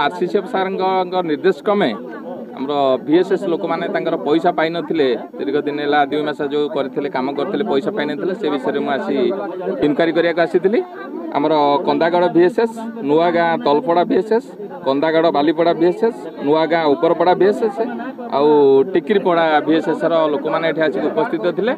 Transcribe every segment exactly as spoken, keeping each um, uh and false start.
RCC सार निर्देशक आम भीएसएस लोक मैंने पैसा पाई नथिले दीर्घ दिन है दुई मस जो करथिले काम करथिले पैसा पाई नथिले से विषय में आसी इनक्वारी करिया का आसीथिली आमर कंदागड़ भीएसएस नुआगा तलपड़ा भीएसएस कंदागड़ बालीपड़ा भीएसएस नुआगा उपरपड़ा भीएसएस आउ टिकिरपड़ा भीएसएस लोक मैंने आसी उपस्थित थिले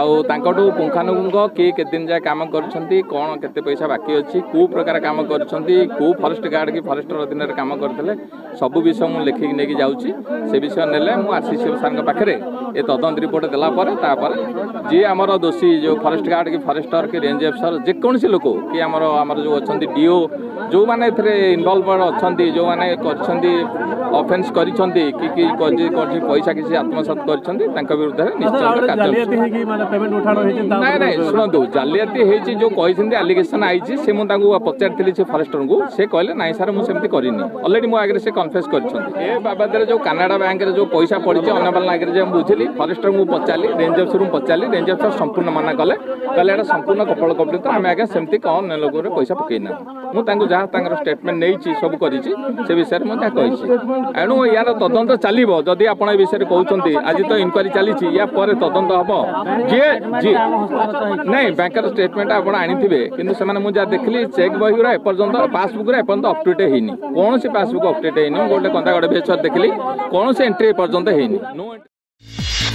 आउ तांकटू पुंखानुपुंख के के दिन जाए काम करछंती कोन केते पैसा बाकी अछि को प्रकार काम करछंती को फॉरेस्ट गार्ड की फॉरेस्टर अधीन रे काम करथिले सब विषय मु लेखि नेकी जाउछि से विषय नेले मु आरसीसी सार पाखरे ए तदंत रिपोर्ट देला पर तापर जे हमर दोषी जो फॉरेस्ट गार्ड की फॉरेस्टर के रेंज अफसर जे कोनसी लोक कि हमर हमर जो अच्छा डीओ जो माने एथरे इन्वॉल्वड अच्छा जो माने करछंती ऑफेंस करछंती कि कि कोजी कोजी पैसा किसी आत्मसात करछंती तांका विरुद्ध रे निश्चय जालियाती है कि माने पेमेंट उठाणो हेछि नै नै सुनदो जालियाती हेछि जो कहिसंती एलिगेशन आइ छि से मु तांको पछारथिली से फॉरेस्टर को से कहले नै सर मु सेमति करिनि ऑलरेडी मु आगे से कन्फेस करछंती ए बाबद रे जो कनाडा बैंक रे जो पैसा पड़ि छि अनबल आगे जे बुझली फॉरेस्टर को पछाली रेंज अफसर को पछाली रेंज अफसर संपूर्ण माना कले कले एटा संपूर्ण कपल कपल त हम आगे सेमति कौन ने लोगों पैसा पकईना मुझे जहाँ स्टेटमेंट नहीं सब कर विषय में एणु यार तदंत चलो जदि आप विषय कहते आज तो इनक्वारी चली या तदंत हम जी जी नहीं बैंकर स्टेटमेंट आप आनीथे कि जहाँ देखिली चेक बही पर्यटन पासबुक एपर्त अपडेट होनी कौन से पासबुक अपडेट होनी गोटे कंदागड़ बेचर देखिली कौन से एंट्री एपर्त होनी।